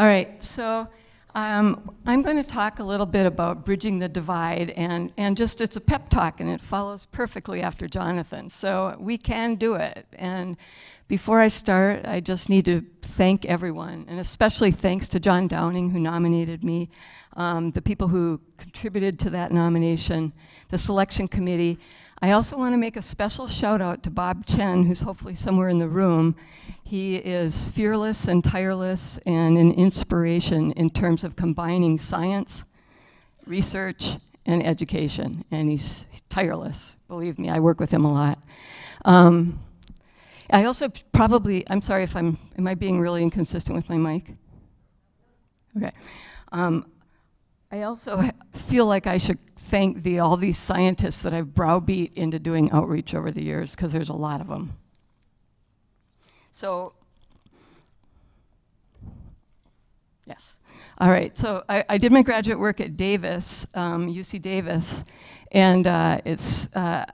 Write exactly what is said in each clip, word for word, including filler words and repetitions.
All right, so um, I'm going to talk a little bit about bridging the divide, and, and just it's a pep talk, and it follows perfectly after Jonathan. So we can do it. And before I start, I just need to thank everyone, and especially thanks to John Downing, who nominated me, um, the people who contributed to that nomination, the selection committee. I also want to make a special shout out to Bob Chen, who's hopefully somewhere in the room. He is fearless and tireless and an inspiration in terms of combining science, research, and education. And he's tireless, believe me, I work with him a lot. Um, I also probably, I'm sorry if I'm, am I being really inconsistent with my mic? Okay. Um, I also feel like I should thank the, all these scientists that I've browbeat into doing outreach over the years, because there's a lot of them. So, yes. All right, so I, I did my graduate work at Davis, um, U C Davis, and uh, it's, uh,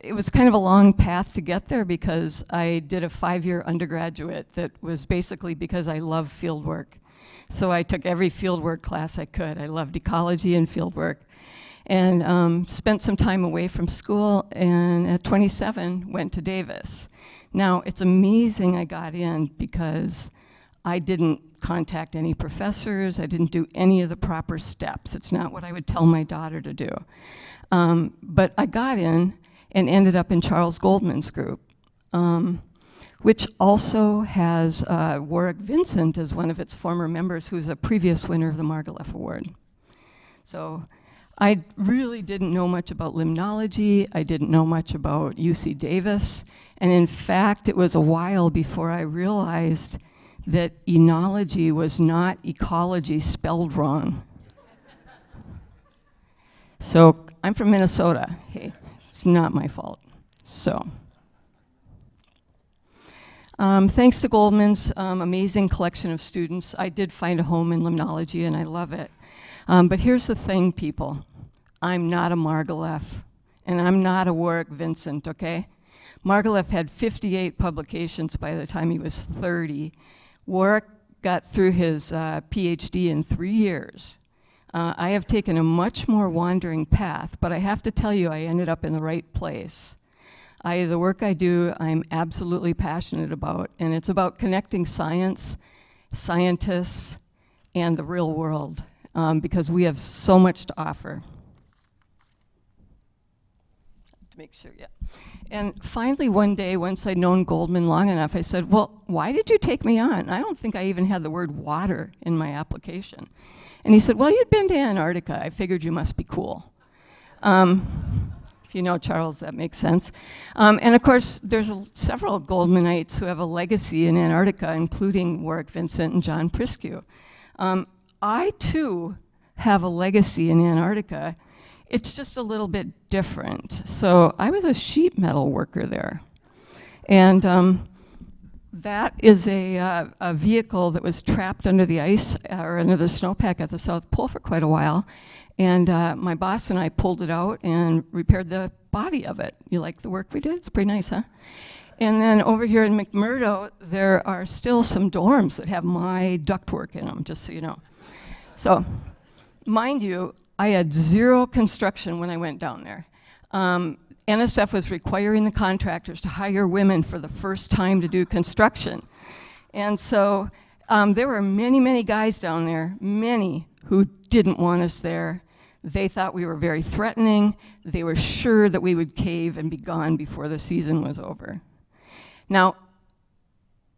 it was kind of a long path to get there, because I did a five-year undergraduate that was basically because I love field work. So I took every fieldwork class I could. I loved ecology and fieldwork. And um, spent some time away from school, and at twenty-seven, went to Davis. Now, it's amazing I got in, because I didn't contact any professors. I didn't do any of the proper steps. It's not what I would tell my daughter to do. Um, but I got in and ended up in Charles Goldman's group, Um, which also has uh, Warwick Vincent as one of its former members, who's a previous winner of the Margalef Award. So I really didn't know much about limnology. I didn't know much about U C Davis. And in fact, it was a while before I realized that enology was not ecology spelled wrong. So I'm from Minnesota. Hey, it's not my fault. So. Um, thanks to Goldman's um, amazing collection of students, I did find a home in limnology, and I love it. Um, but here's the thing, people. I'm not a Margalef, and I'm not a Warwick Vincent, okay? Margalef had fifty-eight publications by the time he was thirty. Warwick got through his uh, PhD in three years. Uh, I have taken a much more wandering path, but I have to tell you, I ended up in the right place. I, the work I do, I'm absolutely passionate about, and it's about connecting science, scientists, and the real world, um, because we have so much to offer. To make sure, yeah. And finally, one day, once I'd known Goldman long enough, I said, well, why did you take me on? I don't think I even had the word water in my application. And he said, well, you'd been to Antarctica. I figured you must be cool. Um, If you know Charles, that makes sense. Um, and of course, there's a, several Goldmanites who have a legacy in Antarctica, including Warwick Vincent and John Priscu. Um, I, too, have a legacy in Antarctica. It's just a little bit different. So I was a sheet metal worker there. And um, that is a, uh, a vehicle that was trapped under the ice, or under the snowpack at the South Pole for quite a while. And uh, my boss and I pulled it out and repaired the body of it. You like the work we did? It's pretty nice, huh? And then over here in McMurdo, there are still some dorms that have my ductwork in them, just so you know. So, mind you, I had zero construction when I went down there. Um, N S F was requiring the contractors to hire women for the first time to do construction. And so um, there were many, many guys down there, many, who didn't want us there. They thought we were very threatening. They were sure that we would cave and be gone before the season was over. Now,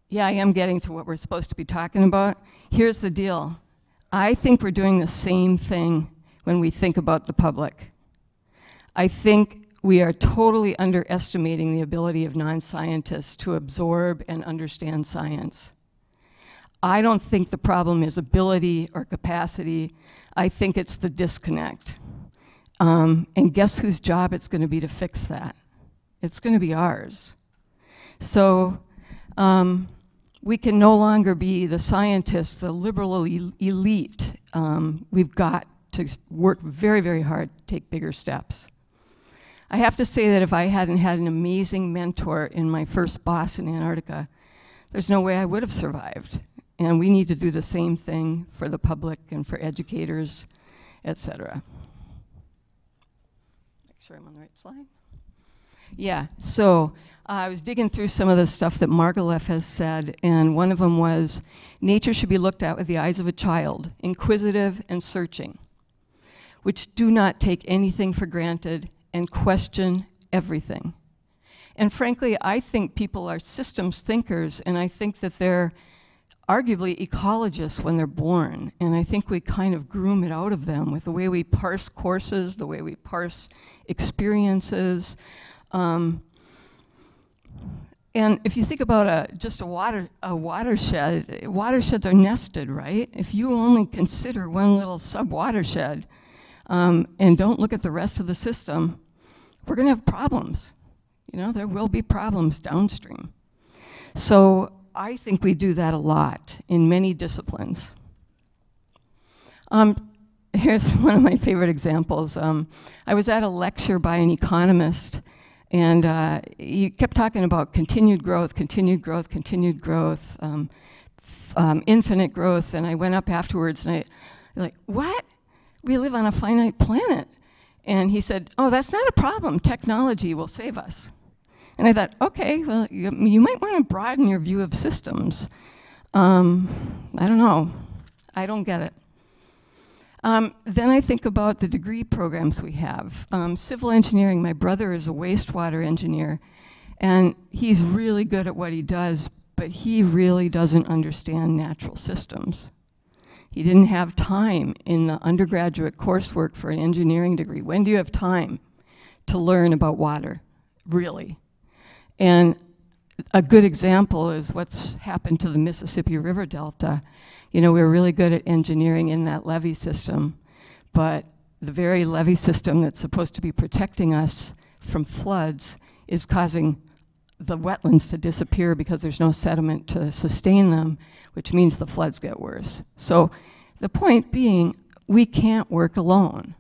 yeah, I am getting to what we're supposed to be talking about. Here's the deal. I think we're doing the same thing when we think about the public. I think we are totally underestimating the ability of non-scientists to absorb and understand science. I don't think the problem is ability or capacity. I think it's the disconnect. Um, and guess whose job it's going to be to fix that? It's going to be ours. So um, we can no longer be the scientists, the liberal el elite. Um, we've got to work very, very hard to take bigger steps. I have to say that if I hadn't had an amazing mentor in my first boss in Antarctica, there's no way I would have survived. And we need to do the same thing for the public and for educators, et cetera. Make sure I'm on the right slide. Yeah, so uh, I was digging through some of the stuff that Margalef has said, and one of them was, nature should be looked at with the eyes of a child, inquisitive and searching, which do not take anything for granted and question everything. And frankly, I think people are systems thinkers, and I think that they're arguably ecologists when they're born. And I think we kind of groom it out of them with the way we parse courses, the way we parse experiences. Um, and if you think about a, just a, water, a watershed, watersheds are nested, right? If you only consider one little sub-watershed um, and don't look at the rest of the system, we're gonna have problems. You know, there will be problems downstream. So I think we do that a lot in many disciplines. Um, here's one of my favorite examples. Um, I was at a lecture by an economist, and uh, he kept talking about continued growth, continued growth, continued growth, um, um, infinite growth, and I went up afterwards and I like, what? We live on a finite planet. And he said, oh, that's not a problem. Technology will save us. And I thought, okay, well, you, you might want to broaden your view of systems. Um, I don't know. I don't get it. Um, then I think about the degree programs we have. Um, civil engineering, my brother is a wastewater engineer, and he's really good at what he does, but he really doesn't understand natural systems. He didn't have time in the undergraduate coursework for an engineering degree. When do you have time to learn about water, really? And a good example is what's happened to the Mississippi River Delta. You know, we're really good at engineering in that levee system, but the very levee system that's supposed to be protecting us from floods is causing the wetlands to disappear because there's no sediment to sustain them, which means the floods get worse. So the point being, we can't work alone.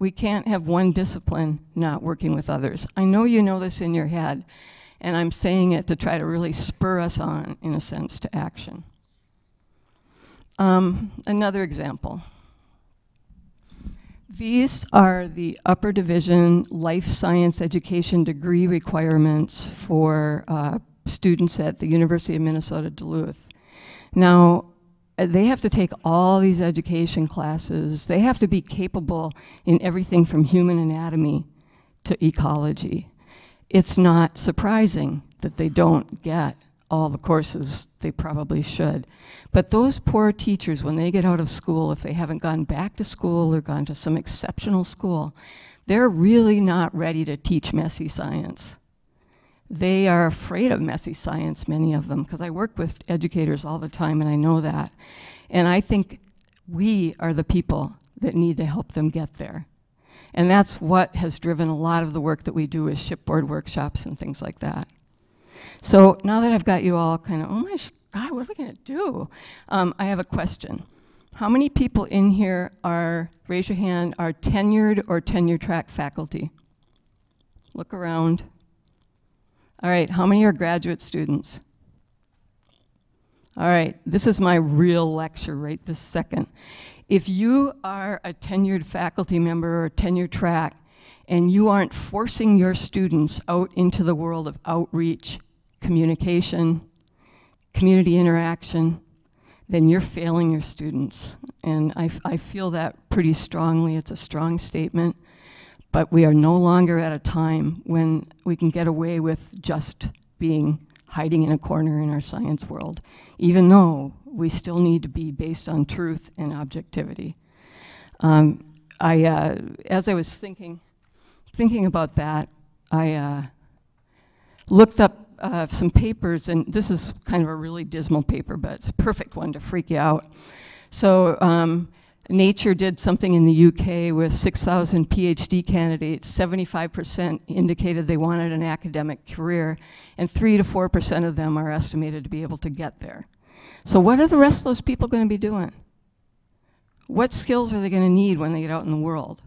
We can't have one discipline not working with others. I know you know this in your head, and I'm saying it to try to really spur us on, in a sense, to action. Um, another example. These are the upper division life science education degree requirements for uh, students at the University of Minnesota, Duluth. Now, they have to take all these education classes. They have to be capable in everything from human anatomy to ecology. It's not surprising that they don't get all the courses they probably should. But those poor teachers, when they get out of school, if they haven't gone back to school or gone to some exceptional school, they're really not ready to teach messy science. They are afraid of messy science, many of them, because I work with educators all the time and I know that. And I think we are the people that need to help them get there. And that's what has driven a lot of the work that we do as shipboard workshops and things like that. So now that I've got you all kind of, oh my God, what are we going to do? Um, I have a question. How many people in here are, raise your hand, are tenured or tenure track faculty? Look around. All right, how many are graduate students? All right, this is my real lecture right this second. If you are a tenured faculty member or tenured track, and you aren't forcing your students out into the world of outreach, communication, community interaction, then you're failing your students. And I, I feel that pretty strongly. It's a strong statement. But we are no longer at a time when we can get away with just being hiding in a corner in our science world, even though we still need to be based on truth and objectivity. Um, I, uh, as I was thinking, thinking about that, I uh, looked up uh, some papers, and this is kind of a really dismal paper, but it's a perfect one to freak you out. So um, Nature did something in the U K with six thousand PhD candidates. seventy-five percent indicated they wanted an academic career, and three to four percent of them are estimated to be able to get there. So what are the rest of those people going to be doing? What skills are they going to need when they get out in the world?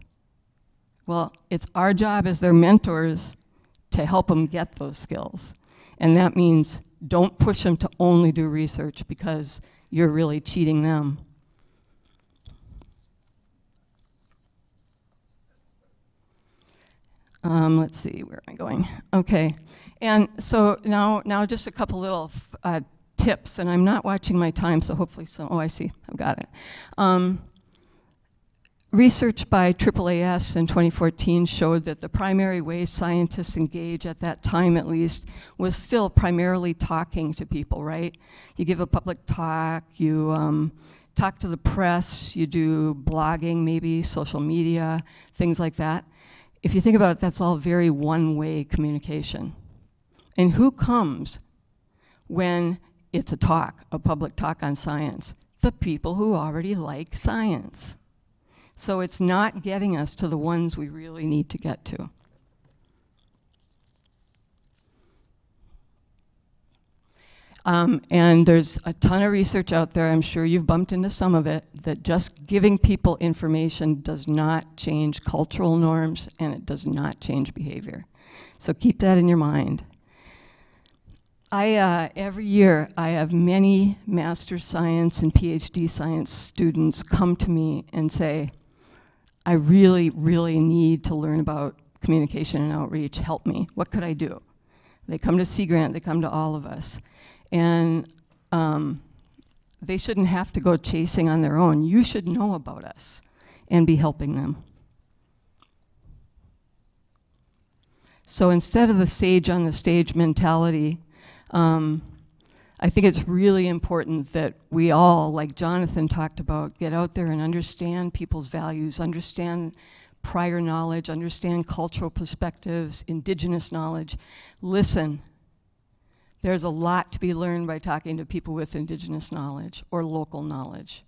Well, it's our job as their mentors to help them get those skills. And that means don't push them to only do research, because you're really cheating them. Um, let's see, where am I going? Okay, and so now, now just a couple little uh, tips, and I'm not watching my time, so hopefully some, oh, I see, I've got it. Um, research by triple A S in twenty fourteen showed that the primary way scientists engage, at that time at least, was still primarily talking to people, right? You give a public talk, you um, talk to the press, you do blogging maybe, social media, things like that. If you think about it, that's all very one-way communication. And who comes when it's a talk, a public talk on science? The people who already like science. So it's not getting us to the ones we really need to get to. Um, and there's a ton of research out there, I'm sure you've bumped into some of it, that just giving people information does not change cultural norms and it does not change behavior. So keep that in your mind. I, uh, every year, I have many master's science and PhD science students come to me and say, I really, really need to learn about communication and outreach, help me, what could I do? They come to Sea Grant, they come to all of us. And um, they shouldn't have to go chasing on their own. You should know about us and be helping them. So instead of the sage on the stage mentality, um, I think it's really important that we all, like Jonathan talked about, get out there and understand people's values, understand prior knowledge, understand cultural perspectives, indigenous knowledge, listen. There's a lot to be learned by talking to people with indigenous knowledge or local knowledge.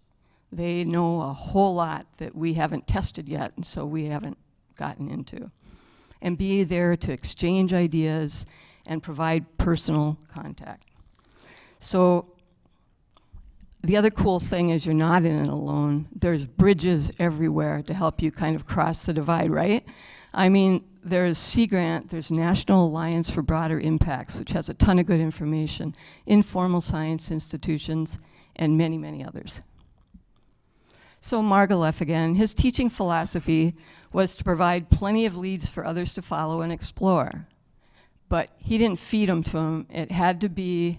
They know a whole lot that we haven't tested yet, and so we haven't gotten into. And be there to exchange ideas and provide personal contact. So the other cool thing is you're not in it alone. There's bridges everywhere to help you kind of cross the divide, right? I mean, there's Sea Grant, there's National Alliance for Broader Impacts, which has a ton of good information, informal science institutions, and many, many others. So Margalef again, his teaching philosophy was to provide plenty of leads for others to follow and explore. But he didn't feed them to them. It had to be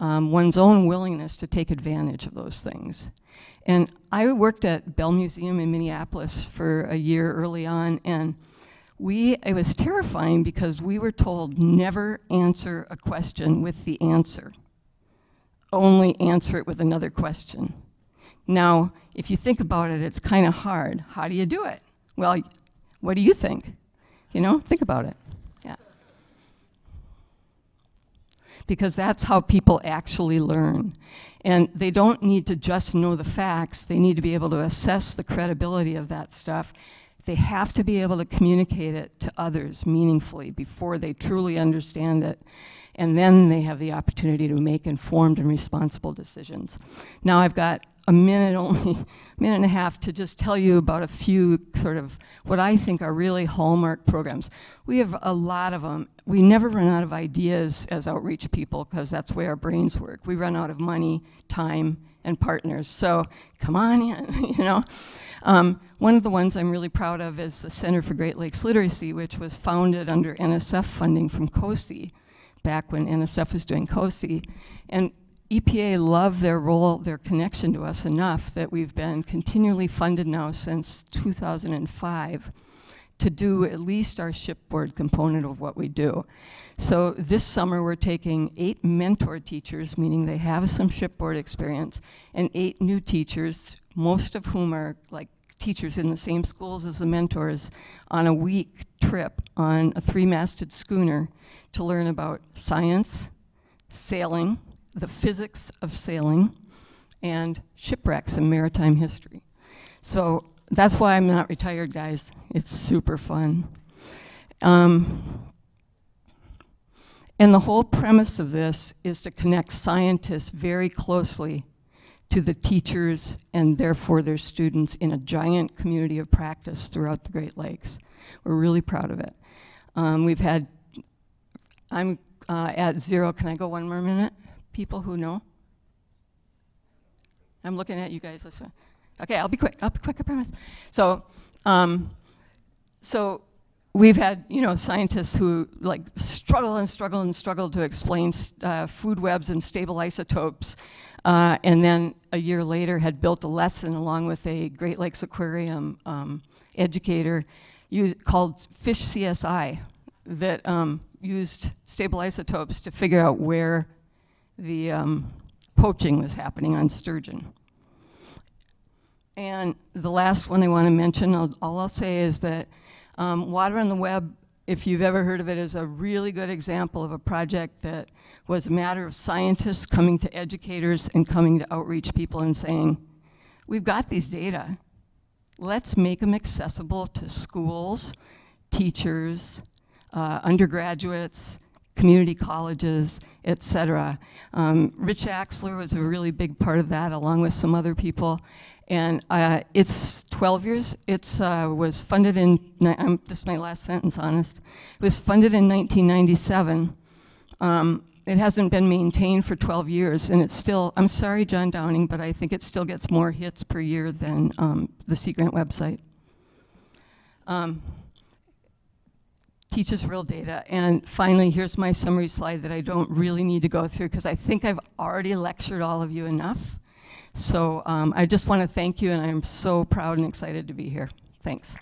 um, one's own willingness to take advantage of those things. And I worked at Bell Museum in Minneapolis for a year early on, and We, it was terrifying because we were told never answer a question with the answer. Only answer it with another question. Now, if you think about it, it's kind of hard. How do you do it? Well, what do you think? You know, think about it. Yeah. Because that's how people actually learn. And they don't need to just know the facts. They need to be able to assess the credibility of that stuff. They have to be able to communicate it to others meaningfully before they truly understand it, and then they have the opportunity to make informed and responsible decisions. Now I've got a minute only, minute and a half to just tell you about a few sort of what I think are really hallmark programs. We have a lot of them. We never run out of ideas as outreach people because that's the way our brains work. We run out of money, time, and partners, so come on in, you know. Um, one of the ones I'm really proud of is the Center for Great Lakes Literacy, which was founded under N S F funding from COSI, back when N S F was doing COSI. And E P A loved their role, their connection to us enough that we've been continually funded now since two thousand five to do at least our shipboard component of what we do. So this summer we're taking eight mentor teachers, meaning they have some shipboard experience, and eight new teachers, most of whom are like teachers in the same schools as the mentors, on a week trip on a three-masted schooner to learn about science, sailing, the physics of sailing, and shipwrecks and maritime history. So that's why I'm not retired, guys. It's super fun. Um, and the whole premise of this is to connect scientists very closely to the teachers and therefore their students in a giant community of practice throughout the Great Lakes. We're really proud of it. Um, we've had, I'm uh, at zero, can I go one more minute? People who know? I'm looking at you guys. This one. Okay, I'll be quick. I'll be quick, I promise. So, um, so we've had, you know, scientists who like struggle and struggle and struggle to explain uh, food webs and stable isotopes, uh, and then a year later had built a lesson along with a Great Lakes Aquarium um, educator used, called Fish C S I that um, used stable isotopes to figure out where the um, poaching was happening on sturgeon. And the last one I want to mention, I'll, all I'll say is that um, Water on the Web, if you've ever heard of it, is a really good example of a project that was a matter of scientists coming to educators and coming to outreach people and saying, we've got these data. Let's make them accessible to schools, teachers, uh, undergraduates, community colleges, et cetera. Um, Rich Axler was a really big part of that, along with some other people. And uh, it's twelve years. It uh, was funded in, I'm, this is my last sentence, honest. It was funded in nineteen ninety-seven. Um, it hasn't been maintained for twelve years, and it's still, I'm sorry, John Downing, but I think it still gets more hits per year than um, the Sea Grant website. Um, teaches real data. And finally, here's my summary slide that I don't really need to go through, because I think I've already lectured all of you enough. So um, I just want to thank you, and I'm so proud and excited to be here. Thanks.